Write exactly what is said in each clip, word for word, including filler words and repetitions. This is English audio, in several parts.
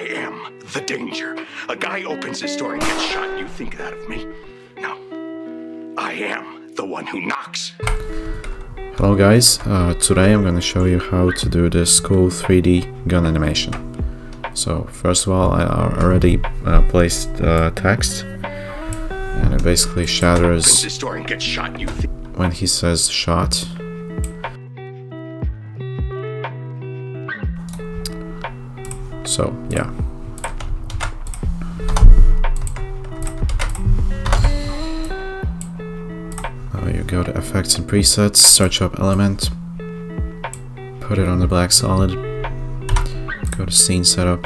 I am the danger. A guy opens his door and gets shot. You think that of me? No. I am the one who knocks. Hello guys, uh, today I'm gonna show you how to do this cool three D gun animation. So first of all, I already uh, placed uh, text, and it basically shatters this door and gets shot, you think, when he says shot. So yeah. Now you go to effects and presets, search up element, put it on the black solid, go to scene setup,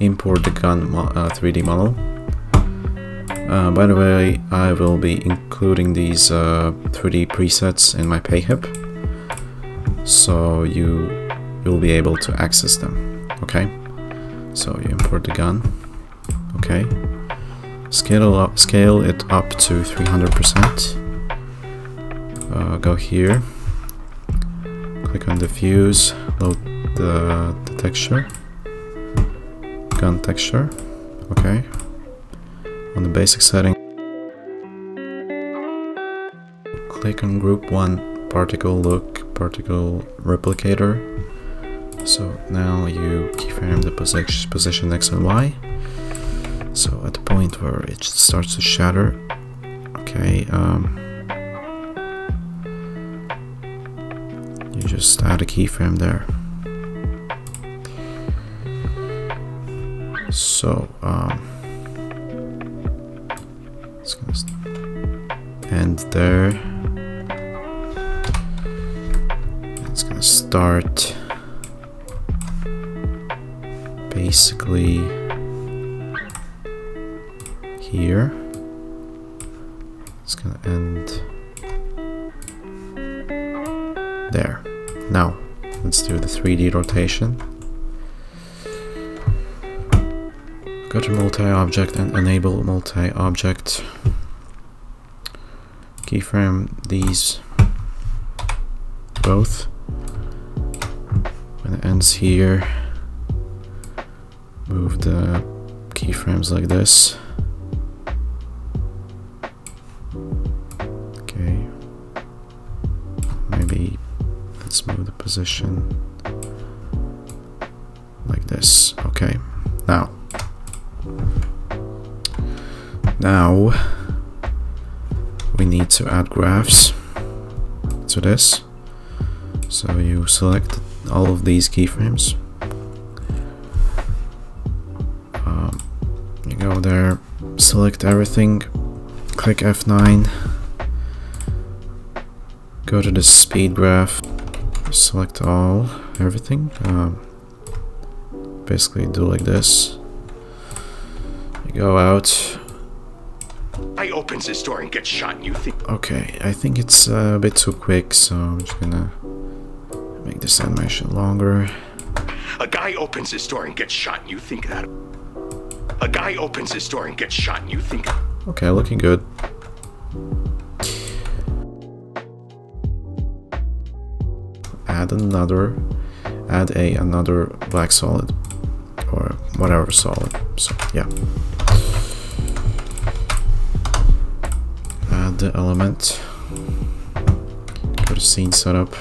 import the gun mo uh, three D model. Uh, by the way, I will be including these uh, three D presets in my Payhip, so you you'll be able to access them, okay? So you import the gun, okay? Scale, up, scale it up to three hundred percent. Uh, go here, click on diffuse, load the, the texture, gun texture, okay? On the basic setting, click on group one, particle look, particle replicator. So now you keyframe the position, position X and Y. So at the point where it starts to shatter, okay, um, you just add a keyframe there. So um, it's gonna end there. It's gonna start. Basically here, it's gonna end there. Now let's do the three D rotation. Go to multi-object and enable multi-object, keyframe these both. When it ends here, move the keyframes like this. Okay. Maybe let's move the position like this. Okay. Now. Now we need to add graphs to this. So you select all of these keyframes. Go there, select everything, click F nine, go to the speed graph, select all, everything, um, basically do like this, you go out. I opens this door and gets shot, and you think. Okay, I think it's a bit too quick, so I'm just gonna make this animation longer. A guy opens this door and gets shot, and you think that. A guy opens his door and gets shot, and you think... Okay, looking good. Add another... Add a another black solid. Or whatever solid. So, yeah. Add the element. Go to scene setup.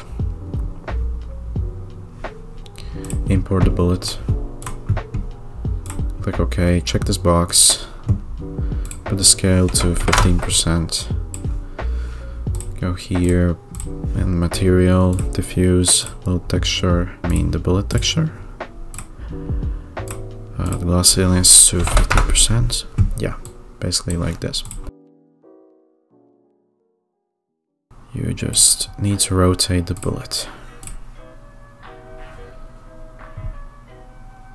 Import the bullet. Click OK, check this box, put the scale to fifteen percent, go here, and material, diffuse, load texture, I mean the bullet texture, uh, the glossiness to fifteen percent, yeah, basically like this. You just need to rotate the bullet.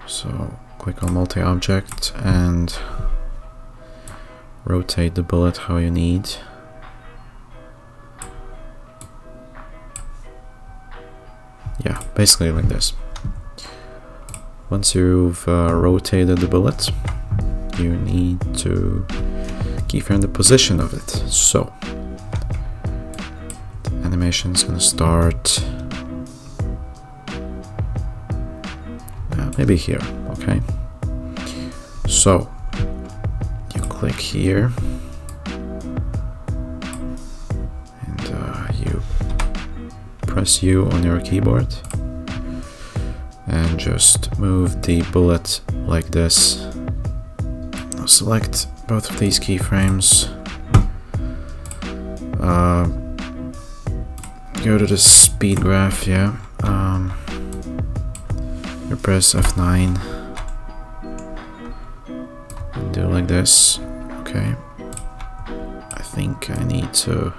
So click on multi-object and rotate the bullet how you need. Yeah, basically like this. Once you've uh, rotated the bullet, you need to keyframe the position of it. So the animation is gonna start maybe here. Okay, so you click here and uh, you press U on your keyboard and just move the bullet like this. Now select both of these keyframes, uh, go to the speed graph, yeah, um, you press F nine, do it like this. Okay, I think I need to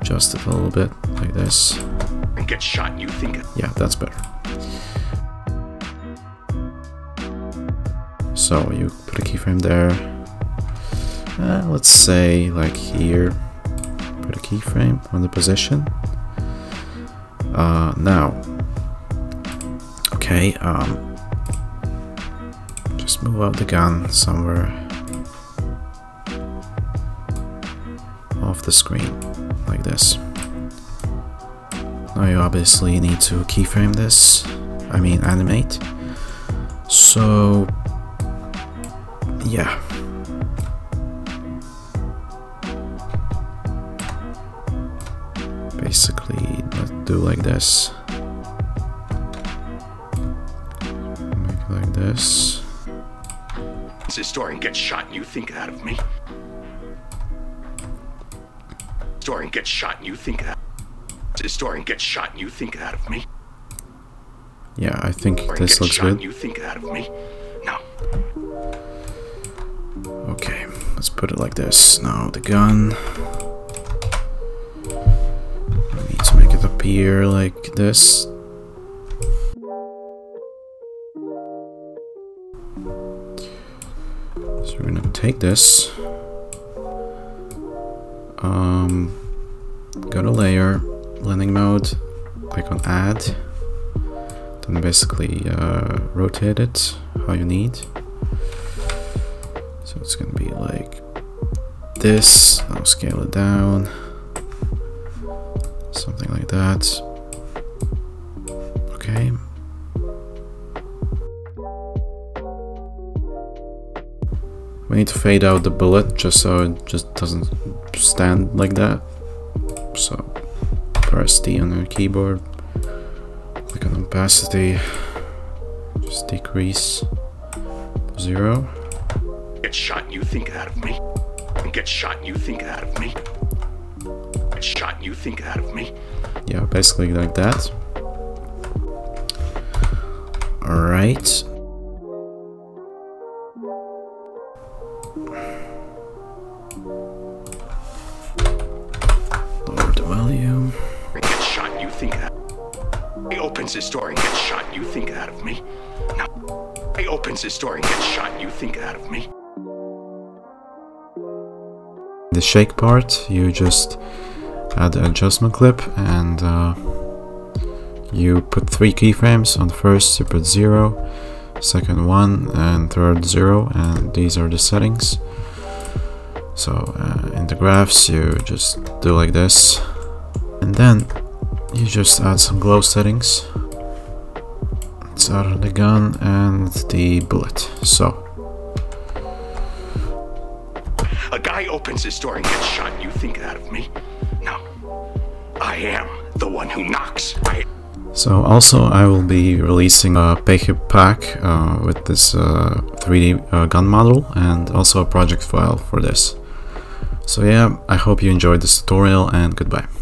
adjust it a little bit like this. And get shot and you think it. Yeah, that's better. So you put a keyframe there. Uh, let's say like here, put a keyframe on the position. Uh, now, okay, um, just move out the gun somewhere off the screen like this. Now you obviously need to keyframe this, I mean animate. So yeah, basically let's do like this, make it like this. It's a story and get shot and you think that of me. Story and get shot and you think that. It's a story and get shot and you think that of me. Yeah, I think story this looks good. You think that of me? No. Okay, let's put it like this. Now the gun. I need to make it appear like this. So we're gonna take this. Um, go to layer, blending mode, click on add, then basically uh, rotate it how you need. So it's gonna be like this. I'll scale it down, something like that. Okay. We need to fade out the bullet just so it just doesn't stand like that. So press D on your keyboard, click on opacity, just decrease to zero. Get shot and you think that of me. Get shot and you think that of me. Get shot and you think that of me. Yeah, basically like that. Alright. This door and get shot and you think that of me. No. He opens this door and gets shot and you think that of me. The shake part, you just add the adjustment clip and uh, you put three keyframes. On the first you put zero, second one, and third zero, and these are the settings. So uh, in the graphs you just do like this, and then you just add some glow settings. Let's add the gun and the bullet. So a guy opens his door and gets shot and you think that of me? No. I am the one who knocks. I so also I will be releasing a Payhip pack uh, with this uh, three D uh, gun model and also a project file for this. So yeah, I hope you enjoyed this tutorial and goodbye.